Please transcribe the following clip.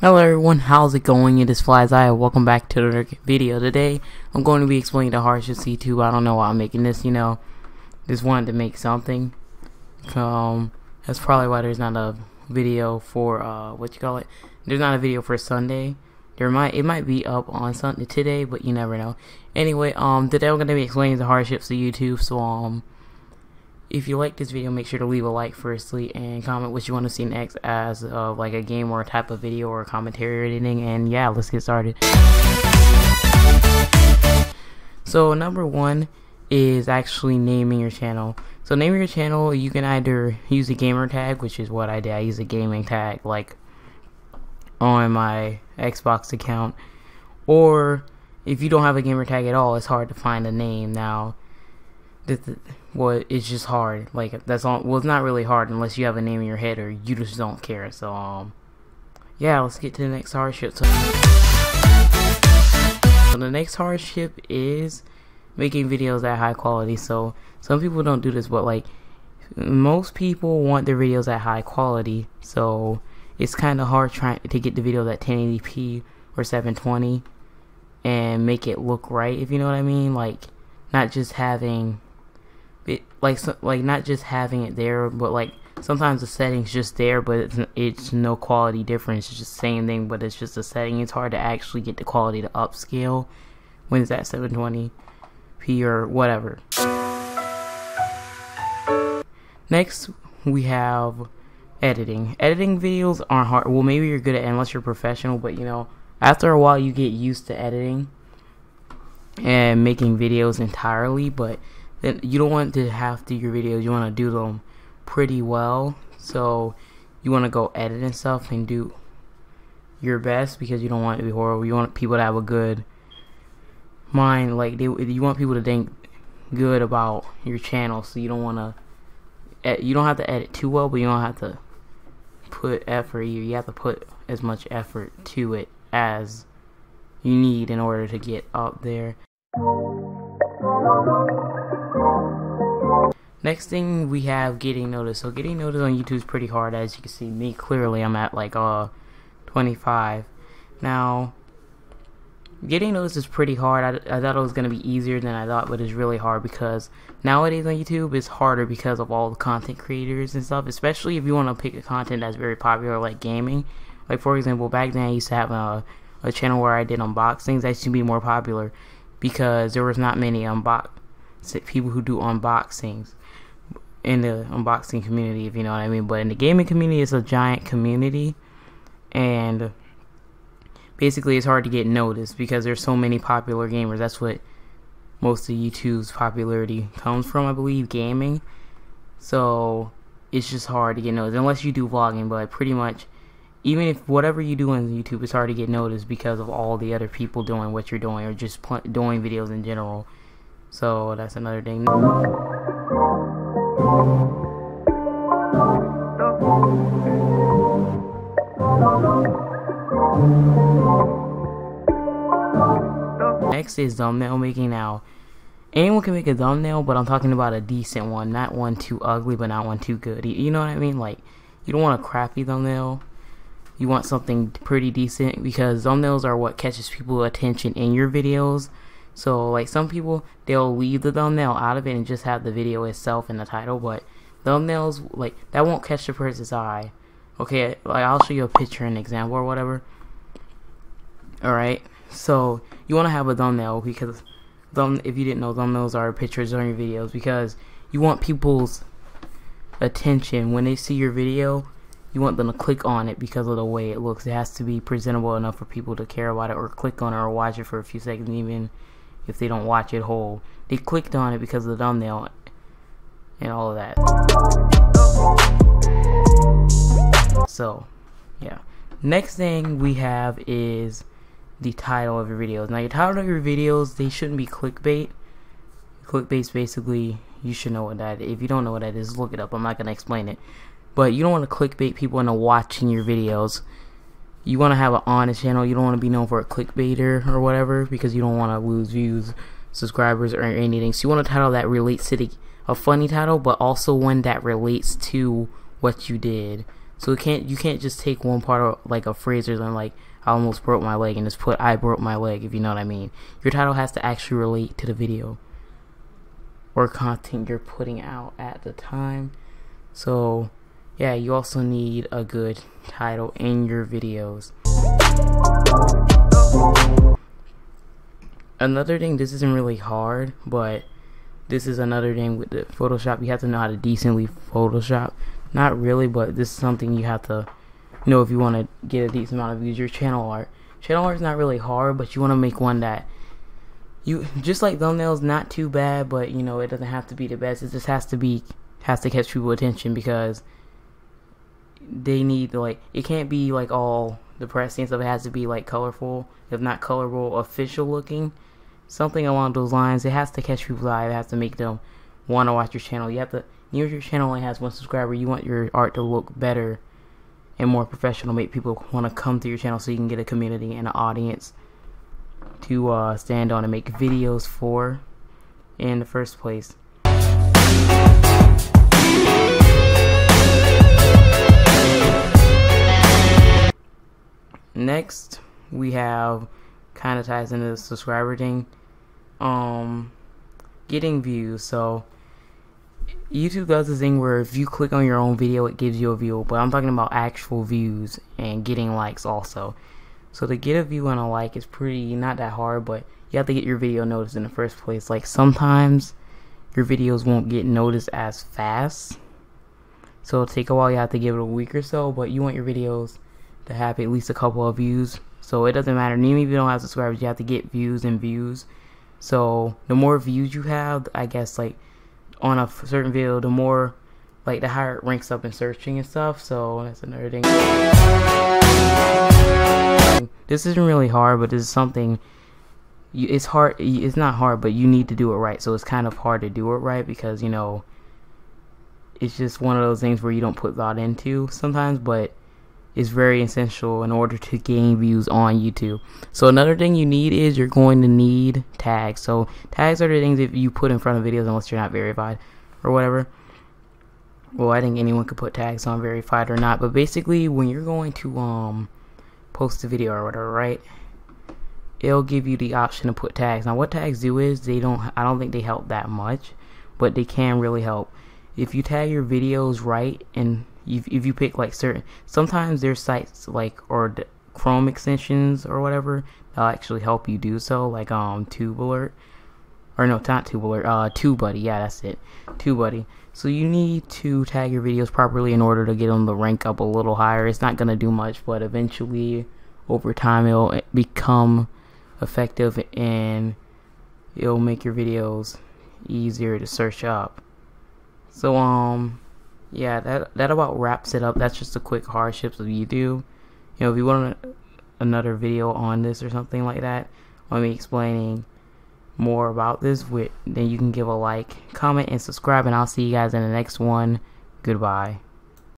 Hello everyone, how's it going? It is Flyzeye. Welcome back to another video. Today, I'm going to be explaining the hardships to YouTube. I don't know why I'm making this, you know. Just wanted to make something. That's probably why there's not a video for, there's not a video for Sunday. It might be up on Sunday today, but you never know. Anyway, today I'm going to be explaining the hardships to YouTube, so, if you like this video, make sure to leave a like firstly and comment what you want to see next as like a game or a type of video or commentary or anything, and yeah, let's get started. So number one is actually naming your channel. So naming your channel, you can either use a gamer tag, which is what I did. I use a gaming tag like on my Xbox account, or if you don't have a gamer tag at all, it's hard to find a name now. Well, it's just hard. Like that's all. Well, it's not really hard unless you have a name in your head or you just don't care. So yeah, let's get to the next hardship. So the next hardship is making videos at high quality. So some people don't do this, but like most people want their videos at high quality. So it's kind of hard trying to get the videos at 1080p or 720 and make it look right. If you know what I mean, like not just having it, like not just having it there, but like sometimes the setting's just there, but it's no quality difference. It's just the same thing, but it's just the setting. It's hard to actually get the quality to upscale when it's at 720p or whatever. Next, we have editing. Editing videos aren't hard. Well, maybe you're good at it unless you're professional, but you know, after a while, you get used to editing and making videos entirely, but then you don't want to have to do your videos, you want to do them pretty well, so you want to go edit and stuff and do your best because you don't want it to be horrible. You want people to have a good mind, like you want people to think good about your channel, so you don't want to, you don't have to edit too well, but you don't have to put effort, you have to put as much effort to it as you need in order to get up there. Next thing we have getting noticed. So getting noticed on YouTube is pretty hard, as you can see me clearly. I'm at like 25. Now getting noticed is pretty hard. I thought it was gonna be easier than I thought, but it's really hard because nowadays on YouTube it's harder because of all the content creators and stuff, especially if you want to pick a content that's very popular like gaming. Like for example, back then I used to have a channel where I did unboxings. That should be more popular because there was not many people who do unboxings in the unboxing community, if you know what I mean. But in the gaming community, it's a giant community, and basically it's hard to get noticed because there's so many popular gamers. That's what most of YouTube's popularity comes from, I believe, gaming. So it's just hard to get noticed unless you do vlogging, but pretty much even if whatever you do on YouTube, it's hard to get noticed because of all the other people doing what you're doing or just doing videos in general. So that's another thing. Next is thumbnail making. Now, anyone can make a thumbnail, but I'm talking about a decent one, not one too ugly, but not one too good. You know what I mean? Like, you don't want a crappy thumbnail. You want something pretty decent because thumbnails are what catches people's attention in your videos. So like some people, they'll leave the thumbnail out of it and just have the video itself in the title, but thumbnails, like that won't catch the person's eye. Okay, like I'll show you a picture, an example or whatever. Alright, so you want to have a thumbnail because if you didn't know, thumbnails are pictures on your videos because you want people's attention when they see your video. You want them to click on it because of the way it looks. It has to be presentable enough for people to care about it or click on it or watch it for a few seconds, even if they don't watch it whole. They clicked on it because of the thumbnail and all of that. So, yeah. Next thing we have is the title of your videos. Now, your title of your videos, they shouldn't be clickbait. Clickbait's basically, you should know what that is. If you don't know what that is, look it up. I'm not going to explain it. But you don't want to clickbait people into watching your videos. You want to have an honest channel. You don't want to be known for a clickbaiter or whatever because you don't want to lose views subscribers or anything. So you want a title that relates to a funny title, but also one that relates to what you did. So you can't just take one part of like a phrase or something like "I almost broke my leg" and just put "I broke my leg," if you know what I mean. Your title has to actually relate to the video or content you're putting out at the time. So yeah, you also need a good title in your videos. Another thing, this isn't really hard, but this is another thing with the Photoshop. You have to know how to decently Photoshop. Not really, but this is something you have to know if you want to get a decent amount of views. Your channel art. Channel art is not really hard, but you want to make one that you just like thumbnails. Not too bad, but you know it doesn't have to be the best. It just has to catch people's attention, because they need it can't be like all depressing stuff. It has to be like colorful, if not colorful, official looking, something along those lines. It has to catch people's eye. It has to make them want to watch your channel. You have to. Near your channel only has 1 subscriber, you want your art to look better and more professional, make people want to come to your channel so you can get a community and an audience to stand on and make videos for in the first place. Next, we have, kind of ties into the subscriber thing, getting views. So YouTube does this thing where if you click on your own video, it gives you a view, but I'm talking about actual views and getting likes also. So to get a view and a like is pretty, not that hard, but you have to get your video noticed in the first place. Like sometimes your videos won't get noticed as fast, so it'll take a while. You have to give it a week or so, but you want your videos to have at least a couple of views. So it doesn't matter, even if you don't have subscribers, you have to get views and views. So the more views you have, I guess, like on a certain video, the more, like, the higher it ranks up in searching and stuff. So that's another thing. This isn't really hard, but this is something it's hard, it's not hard, but you need to do it right. So it's kind of hard to do it right, because, you know, it's just one of those things where you don't put thought into sometimes, but it's very essential in order to gain views on YouTube. So another thing you need is you're going to need tags. So tags are the things that you put in front of videos, unless you're not verified or whatever. Well, I think anyone could put tags on, verified or not, but basically when you're going to post a video or whatever, right, it'll give you the option to put tags. Now what tags do is I don't think they help that much, but they can really help. If you tag your videos right, and if you pick like certain, sometimes there's sites like, or Chrome extensions or whatever that'll actually help you do so, like TubeBuddy, yeah, that's it, TubeBuddy. So you need to tag your videos properly in order to get them to rank up a little higher. It's not gonna do much, but eventually over time it'll become effective and it'll make your videos easier to search up. So yeah, that about wraps it up. That's just the quick hardships of YouTube. You know, if you want another video on this or something like that, on me explaining more about this, then you can give a like, comment, and subscribe, and I'll see you guys in the next one. Goodbye.